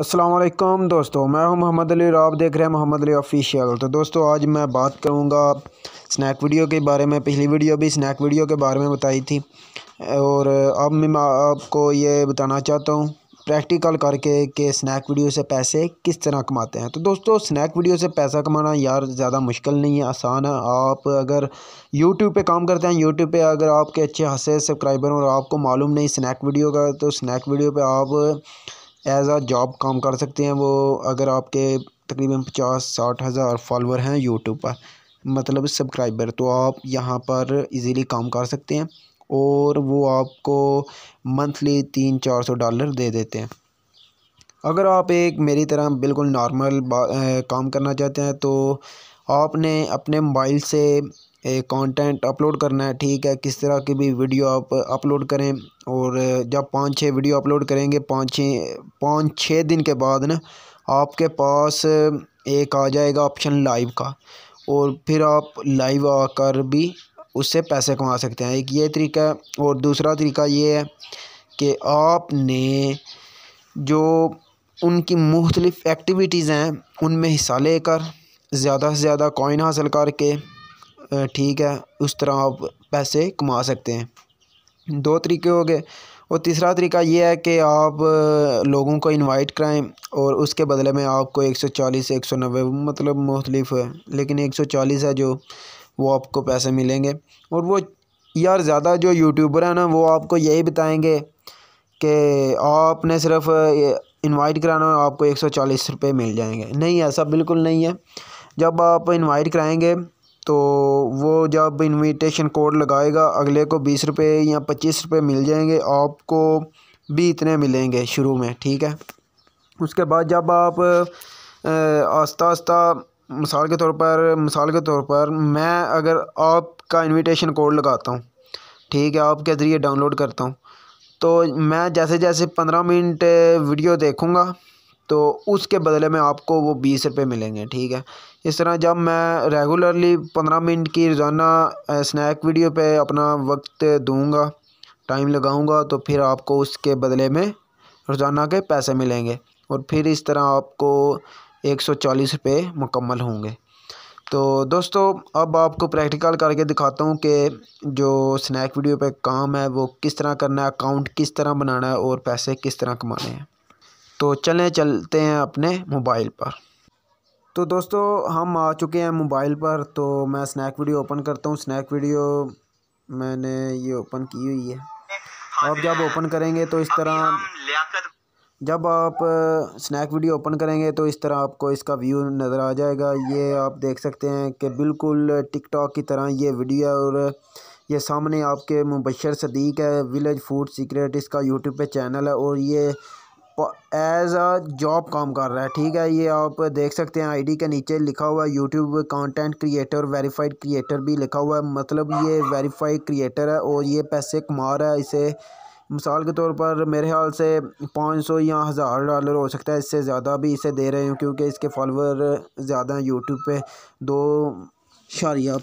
अस्सलामुअलैकुम दोस्तों, मैं हूं मोहम्मद अली राब, देख रहे हैं मोहम्मद अली ऑफिशियल। तो दोस्तों आज मैं बात करूंगा स्नैक वीडियो के बारे में। पिछली वीडियो भी स्नैक वीडियो के बारे में बताई थी और अब मैं आपको ये बताना चाहता हूं प्रैक्टिकल करके कि स्नैक वीडियो से पैसे किस तरह कमाते हैं। तो दोस्तों स्नैक वीडियो से पैसा कमाना यार ज़्यादा मुश्किल नहीं है, आसान है। आप अगर YouTube पे काम करते हैं, YouTube पे अगर आपके अच्छे खासे सब्सक्राइबर और आपको मालूम नहीं स्नैक वीडियो का, तो स्नैक वीडियो पे आप एज़ आ जॉब काम कर सकते हैं। वो अगर आपके तकरीबन 50-60 हज़ार फॉलोअर हैं यूट्यूब पर, मतलब सब्सक्राइबर, तो आप यहाँ पर इजीली काम कर सकते हैं और वो आपको मंथली $300-400 दे देते हैं। अगर आप एक मेरी तरह बिल्कुल नॉर्मल काम करना चाहते हैं तो आपने अपने मोबाइल से कंटेंट अपलोड करना है, ठीक है, किस तरह की भी वीडियो आप अपलोड करें। और जब 5-6 वीडियो अपलोड करेंगे 5-6 दिन के बाद ना आपके पास एक आ जाएगा ऑप्शन लाइव का, और फिर आप लाइव आकर भी उससे पैसे कमा सकते हैं। एक ये तरीका है। और दूसरा तरीका ये है कि आपने जो उनकी मुख्तलिफ़ एक्टिविटीज़ हैं उनमें हिस्सा लेकर ज़्यादा से ज़्यादा कॉइन हासिल करके, ठीक है, उस तरह आप पैसे कमा सकते हैं। 2 तरीके हो गए। और तीसरा तरीका ये है कि आप लोगों को इनवाइट कराएं और उसके बदले में आपको 140 से 190, मतलब मुख्तलिफ है, लेकिन 140 है जो वो आपको पैसे मिलेंगे। और वो यार ज़्यादा जो यूट्यूबर है ना वो आपको यही बताएंगे कि आपने सिर्फ इनवाइट कराना है, आपको 140 रुपये मिल जाएंगे। नहीं, ऐसा बिल्कुल नहीं है। जब आप इनवाइट कराएंगे तो वो जब इनविटेशन कोड लगाएगा अगले को 20 रुपये या 25 रुपये मिल जाएंगे, आपको भी इतने मिलेंगे शुरू में, ठीक है। उसके बाद जब आप आस्ता आस्ता, मिसाल के तौर पर मैं अगर आपका इनविटेशन कोड लगाता हूँ, ठीक है, आपके ज़रिए डाउनलोड करता हूँ, तो मैं जैसे जैसे 15 मिनट वीडियो देखूँगा तो उसके बदले में आपको वो 20 रुपये मिलेंगे, ठीक है। इस तरह जब मैं रेगुलरली 15 मिनट की रोज़ाना स्नैक वीडियो पे अपना वक्त दूंगा, टाइम लगाऊंगा, तो फिर आपको उसके बदले में रोज़ाना के पैसे मिलेंगे और फिर इस तरह आपको 140 रुपये मुकम्मल होंगे। तो दोस्तों अब आपको प्रैक्टिकल करके दिखाता हूँ कि जो स्नैक वीडियो पे काम है वो किस तरह करना है, अकाउंट किस तरह बनाना है और पैसे किस तरह कमाने हैं। तो चलते हैं अपने मोबाइल पर। तो दोस्तों हम आ चुके हैं मोबाइल पर। तो मैं स्नैक वीडियो ओपन करता हूँ। स्नैक वीडियो मैंने ये ओपन की हुई है। अब जब ओपन करेंगे तो इस तरह, जब आप स्नैक वीडियो ओपन करेंगे तो इस तरह आपको इसका व्यू नज़र आ जाएगा। ये आप देख सकते हैं कि बिल्कुल टिकटॉक की तरह ये वीडियो है और ये सामने आपके मुबारक सदीक है, विलेज फूड सीक्रेट इसका यूट्यूब पे चैनल है और ये एज अ जॉब काम कर रहा है, ठीक है। ये आप देख सकते हैं आईडी के नीचे लिखा हुआ है YouTube content creator, verified creator भी लिखा हुआ है, मतलब ये वेरीफाइड क्रिएटर है और ये पैसे कमा रहा है। इसे मिसाल के तौर पर मेरे ख्याल से 500 या 1000 डॉलर हो सकता है, इससे ज़्यादा भी इसे दे रहे हैं क्योंकि इसके फॉलोअर ज़्यादा हैं यूट्यूब पे, 2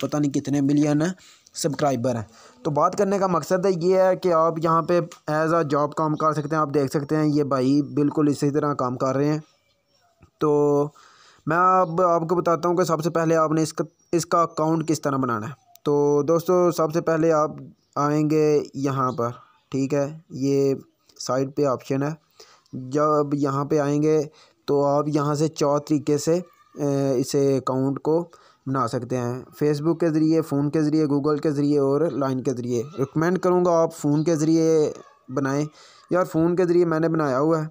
पता नहीं कितने मिलियन है सब्सक्राइबर हैं। तो बात करने का मकसद है ये है कि आप यहाँ पे एज आ जॉब काम कर सकते हैं। आप देख सकते हैं ये भाई बिल्कुल इसी तरह काम कर रहे हैं। तो मैं अब आपको बताता हूँ कि सबसे पहले आपने इसका अकाउंट किस तरह बनाना है। तो दोस्तों सबसे पहले आप आएंगे यहाँ पर, ठीक है, ये साइड पे ऑप्शन है। जब यहाँ पे आएंगे तो आप यहाँ से 4 तरीके से इसे अकाउंट को बना सकते हैं, फेसबुक के ज़रिए, फ़ोन के ज़रिए, गूगल के ज़रिए और लाइन के ज़रिए। रिकमेंड करूँगा आप फ़ोन के ज़रिए बनाएं। यार फ़ोन के ज़रिए मैंने बनाया हुआ है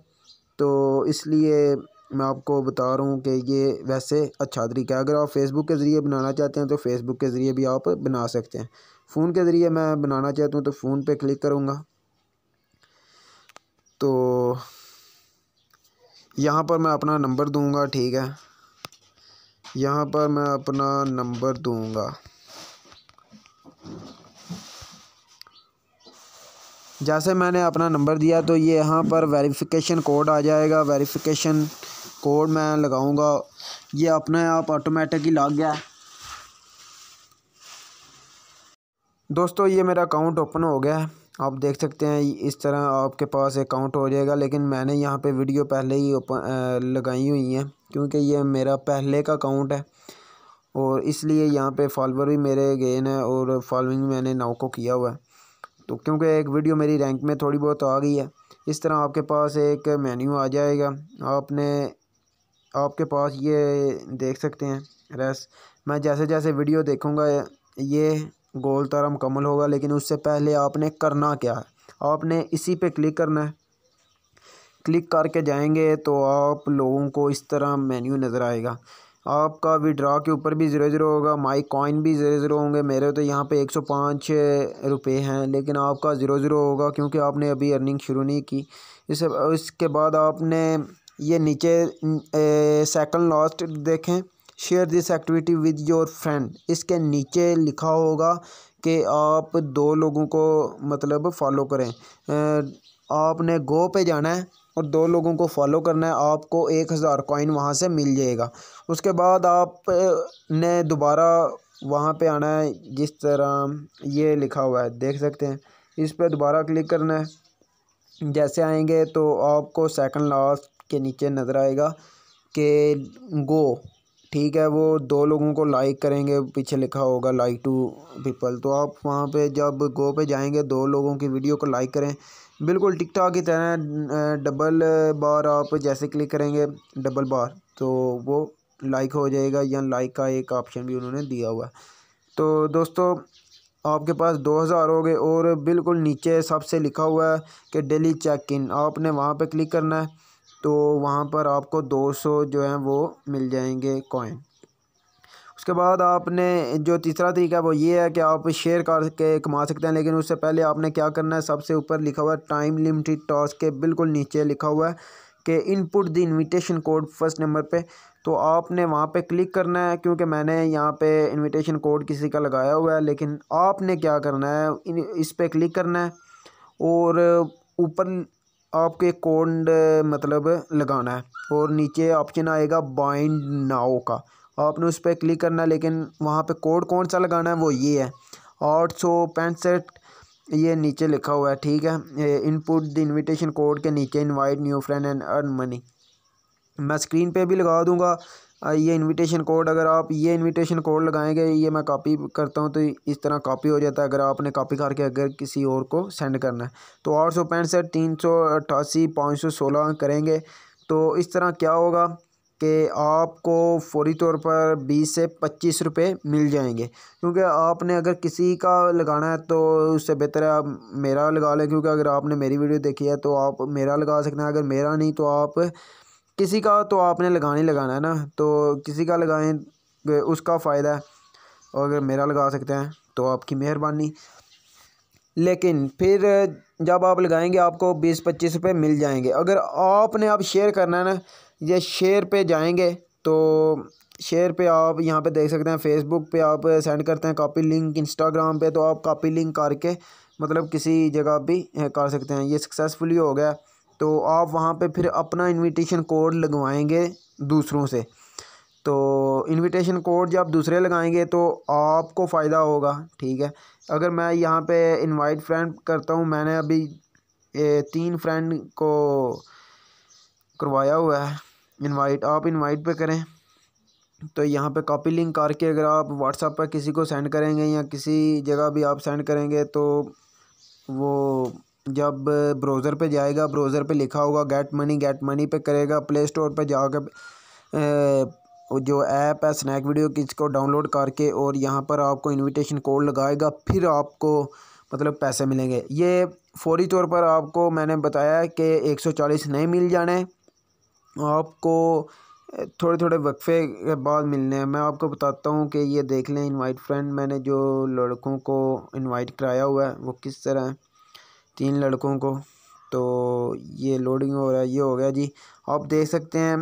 तो इसलिए मैं आपको बता रहा हूँ कि ये वैसे अच्छा तरीका है। अगर आप फेसबुक के ज़रिए बनाना चाहते हैं तो फेसबुक के ज़रिए भी आप बना सकते हैं। फ़ोन के ज़रिए मैं बनाना चाहता हूँ तो फ़ोन पर क्लिक करूँगा। तो यहाँ पर मैं अपना नंबर दूँगा, ठीक है, जैसे मैंने अपना नंबर दिया तो ये यहाँ पर वेरिफिकेशन कोड आ जाएगा। वेरिफिकेशन कोड मैं लगाऊंगा, ये अपने आप ऑटोमेटिकली लग गया। दोस्तों ये मेरा अकाउंट ओपन हो गया है। आप देख सकते हैं इस तरह आपके पास अकाउंट हो जाएगा। लेकिन मैंने यहाँ पे वीडियो पहले ही ओपन लगाई हुई है क्योंकि ये मेरा पहले का अकाउंट है और इसलिए यहाँ पे फॉलोवर भी मेरे गेन है और फॉलोइंग मैंने 9 को किया हुआ है। तो क्योंकि एक वीडियो मेरी रैंक में थोड़ी बहुत आ गई है, इस तरह आपके पास एक मेन्यू आ जाएगा। आपके पास ये देख सकते हैं रेस, मैं जैसे जैसे वीडियो देखूँगा ये गोल तारा मुकम्मल होगा। लेकिन उससे पहले आपने करना क्या है, आपने इसी पे क्लिक करना है। क्लिक करके जाएंगे तो आप लोगों को इस तरह मेन्यू नज़र आएगा। आपका विड्रा के ऊपर भी 0-0 होगा, माई कॉइन भी 0-0 होंगे। मेरे तो यहाँ पे 105 रुपये हैं लेकिन आपका 0-0 होगा क्योंकि आपने अभी अर्निंग शुरू नहीं की। इसके बाद आपने ये नीचे सेकंड लास्ट देखें, share this activity with your friend, इसके नीचे लिखा होगा कि आप 2 लोगों को मतलब फॉलो करें। आपने गो पे जाना है और 2 लोगों को फॉलो करना है, आपको 1000 कॉइन वहाँ से मिल जाएगा। उसके बाद आप ने दोबारा वहाँ पे आना है जिस तरह ये लिखा हुआ है, देख सकते हैं, इस पे दोबारा क्लिक करना है। जैसे आएंगे तो आपको सेकंड लास्ट के नीचे नज़र आएगा कि गो, ठीक है, वो 2 लोगों को लाइक करेंगे, पीछे लिखा होगा लाइक टू पीपल। तो आप वहाँ पे जब गो पे जाएंगे 2 लोगों की वीडियो को लाइक करें, बिल्कुल टिकटॉक की तरह डबल बार आप जैसे क्लिक करेंगे डबल बार तो वो लाइक हो जाएगा, या लाइक का एक ऑप्शन भी उन्होंने दिया हुआ है। तो दोस्तों आपके पास 2000 हो गए और बिल्कुल नीचे सबसे लिखा हुआ है कि डेली चेक इन, आपने वहाँ पे क्लिक करना है। तो वहाँ पर आपको 200 जो हैं वो मिल जाएंगे कॉइन। उसके बाद आपने जो तीसरा तरीका है वो ये है कि आप शेयर करके कमा सकते हैं। लेकिन उससे पहले आपने क्या करना है, सबसे ऊपर लिखा हुआ है टाइम लिमिटेड टास्क के बिल्कुल नीचे लिखा हुआ है कि input the invitation code first number पे, तो आपने वहाँ पे क्लिक करना है। क्योंकि मैंने यहाँ पे इनविटेशन कोड किसी का लगाया हुआ है, लेकिन आपने क्या करना है, इस पर क्लिक करना है और ऊपर आपके कोड मतलब लगाना है और नीचे ऑप्शन आएगा बाइंड नाउ का, आपने उस पर क्लिक करना है। लेकिन वहाँ पे कोड कौन सा लगाना है वो ये है 865, ये नीचे लिखा हुआ है, ठीक है। इनपुट द इनविटेशन कोड के नीचे invite new friend and earn money, मैं स्क्रीन पे भी लगा दूंगा ये इनविटेशन कोड। अगर आप ये इनविटेशन कोड लगाएंगे, ये मैं कॉपी करता हूँ तो इस तरह कॉपी हो जाता है। अगर आपने कॉपी करके अगर किसी और को सेंड करना है तो 865 388 516 करेंगे। तो इस तरह क्या होगा कि आपको फौरी तौर पर 20 से 25 रुपये मिल जाएंगे। क्योंकि आपने अगर किसी का लगाना है तो उससे बेहतर है आप मेरा लगा लें, क्योंकि अगर आपने मेरी वीडियो देखी है तो आप मेरा लगा सकते हैं। अगर मेरा नहीं तो आप किसी का तो आपने लगाना है ना, तो किसी का लगाएं उसका फ़ायदा है, और अगर मेरा लगा सकते हैं तो आपकी मेहरबानी। लेकिन फिर जब आप लगाएंगे आपको 20-25 रुपये मिल जाएंगे। अगर आपने आप शेयर करना है ना, ये शेयर पे जाएंगे तो शेयर पे आप यहाँ पे देख सकते हैं, फेसबुक पे आप सेंड करते हैं कॉपी लिंक, इंस्टाग्राम पे तो आप कॉपी लिंक करके मतलब किसी जगह भी कर सकते हैं। ये सक्सेसफुली हो गया तो आप वहाँ पे फिर अपना इनविटेशन कोड लगवाएंगे दूसरों से। तो इनविटेशन कोड जब दूसरे लगाएंगे तो आपको फ़ायदा होगा, ठीक है। अगर मैं यहाँ पे इनवाइट फ्रेंड करता हूँ, मैंने अभी 3 फ्रेंड को करवाया हुआ है इनवाइट, आप इनवाइट पे करें तो यहाँ पे कॉपी लिंक करके अगर आप व्हाट्सएप पर किसी को सेंड करेंगे या किसी जगह भी आप सेंड करेंगे तो वो जब ब्राउज़र पे जाएगा, ब्राउज़र पे लिखा होगा गेट मनी पे करेगा, प्ले स्टोर पे जाकर जो ऐप है स्नैक वीडियो की इसको डाउनलोड करके और यहाँ पर आपको इनविटेशन कोड लगाएगा, फिर आपको मतलब पैसे मिलेंगे। ये फौरी तौर पर आपको मैंने बताया कि 140 नहीं मिल जाने, आपको थोड़े थोड़े वक्फे के बाद मिलने हैं। मैं आपको बताता हूँ कि ये देख लें इनवाइट फ्रेंड, मैंने जो लड़कों को इनवाइट कराया हुआ है वो किस तरह है, 3 लड़कों को। तो ये लोडिंग हो रहा है, ये हो गया जी। आप देख सकते हैं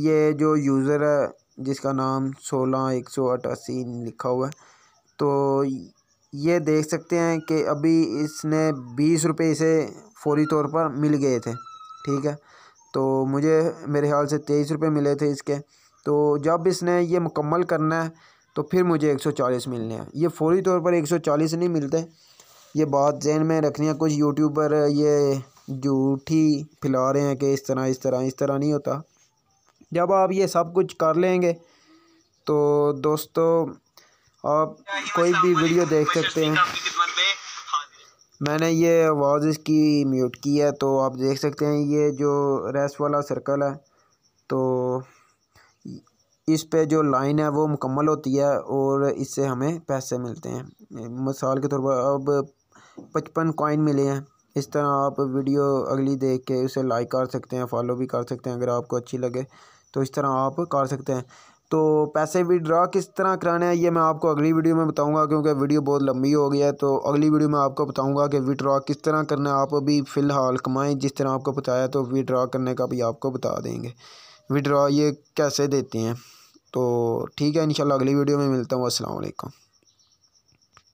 ये जो यूज़र है जिसका नाम 16188 लिखा हुआ है, तो ये देख सकते हैं कि अभी इसने 20 रुपये इसे फौरी तौर पर मिल गए थे, ठीक है। तो मुझे मेरे ख्याल से 23 रुपये मिले थे इसके। तो जब इसने ये मुकम्मल करना है तो फिर मुझे 140 मिलने हैं। ये फौरी तौर पर 140 नहीं मिलते, ये बात जहन में रखनी है। कुछ यूट्यूबर ये झूठी फैला रहे हैं कि इस तरह नहीं होता। जब आप ये सब कुछ कर लेंगे तो दोस्तों आप कोई भी वीडियो देख सकते हैं। मैंने ये आवाज़ इसकी म्यूट की है तो आप देख सकते हैं ये जो रेस वाला सर्कल है तो इस पे जो लाइन है वो मुकम्मल होती है और इससे हमें पैसे मिलते हैं। मिसाल के तौर पर अब 55 कॉइन मिले हैं। इस तरह आप वीडियो अगली देख के उसे लाइक कर सकते हैं, फॉलो भी कर सकते हैं अगर आपको अच्छी लगे तो इस तरह आप कर सकते हैं। तो पैसे विड्रॉ किस तरह कराने हैं ये मैं आपको अगली वीडियो में बताऊंगा क्योंकि वीडियो बहुत लंबी हो गई है। तो अगली वीडियो में आपको बताऊंगा कि विड्रॉ किस तरह करना है। आप अभी फ़िलहाल कमाएं जिस तरह आपको बताया तो विड्रॉ करने का भी आपको बता देंगे, विड्रॉ ये कैसे देते हैं। तो ठीक है, इंशाल्लाह अगली वीडियो में मिलता हूँ। अस्सलाम वालेकुम।